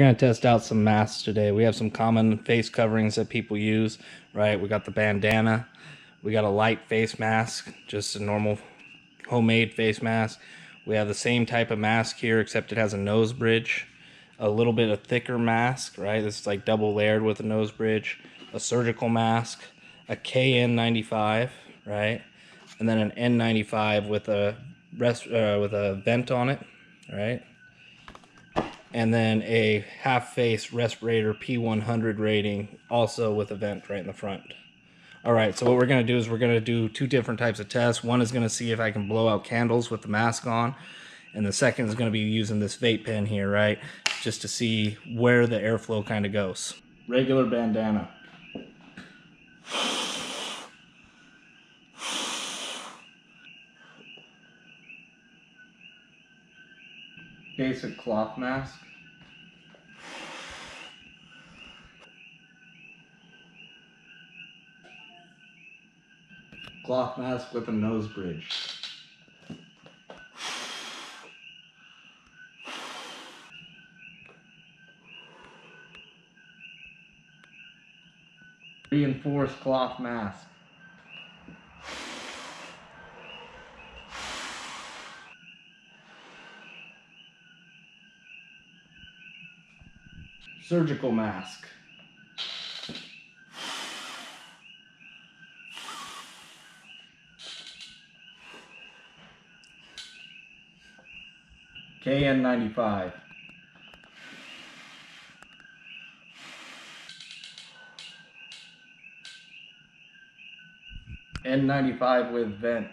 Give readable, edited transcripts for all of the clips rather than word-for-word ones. We're going to test out some masks today. We have some common face coverings that people use, right? We got the bandana. We got a light face mask, just a normal homemade face mask. We have the same type of mask here, except it has a nose bridge. A little bit of thicker mask, right? This is like double layered with a nose bridge. A surgical mask. A KN95, right? And then an N95 with a vent on it, right? And then a half-face respirator P100 rating, also with a vent right in the front. All right, so what we're going to do is we're going to do two different types of tests. One is going to see if I can blow out candles with the mask on, and the second is going to be using this vape pen here, right, just to see where the airflow kind of goes. Regular bandana. Basic cloth mask. Cloth mask with a nose bridge. Reinforced cloth mask. Surgical mask. KN95. N95 with vent.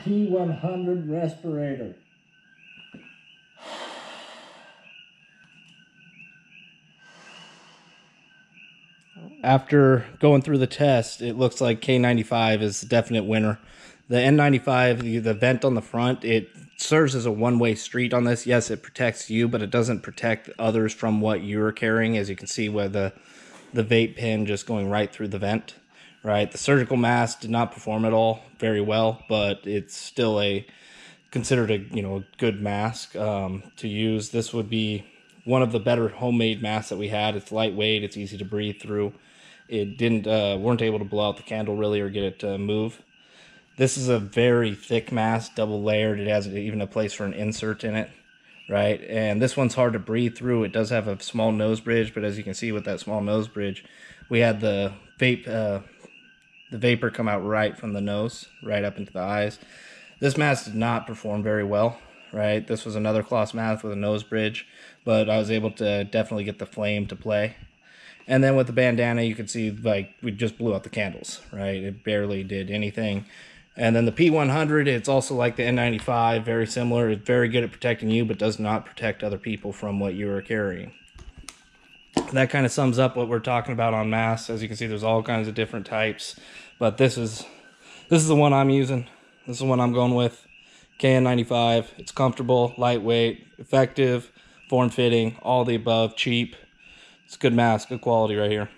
P100 respirator. After going through the test, it looks like K95 is the definite winner. The N95, the vent on the front, it serves as a one-way street on this. Yes, it protects you, but it doesn't protect others from what you're carrying, as you can see with the vape pen just going right through the vent. Right, the surgical mask did not perform at all very well, but it's still considered a good mask to use. This would be one of the better homemade masks that we had. It's lightweight, it's easy to breathe through. It didn't weren't able to blow out the candle really or get it to move. This is a very thick mask, double layered. It has even a place for an insert in it, right? And this one's hard to breathe through. It does have a small nose bridge, but as you can see with that small nose bridge, we had the vape. The vapor come out right from the nose, right up into the eyes. This mask did not perform very well, right? This was another cloth mask with a nose bridge, but I was able to definitely get the flame to play. And then with the bandana, you could see like we just blew out the candles, right? It barely did anything. And then the P100, it's also like the N95, very similar. It's very good at protecting you, but does not protect other people from what you are carrying. That kind of sums up what we're talking about on masks. As you can see, there's all kinds of different types, but this is the one I'm using. This is the one I'm going with, KN95. It's comfortable, lightweight, effective, form-fitting, all the above, cheap. It's a good mask, good quality right here.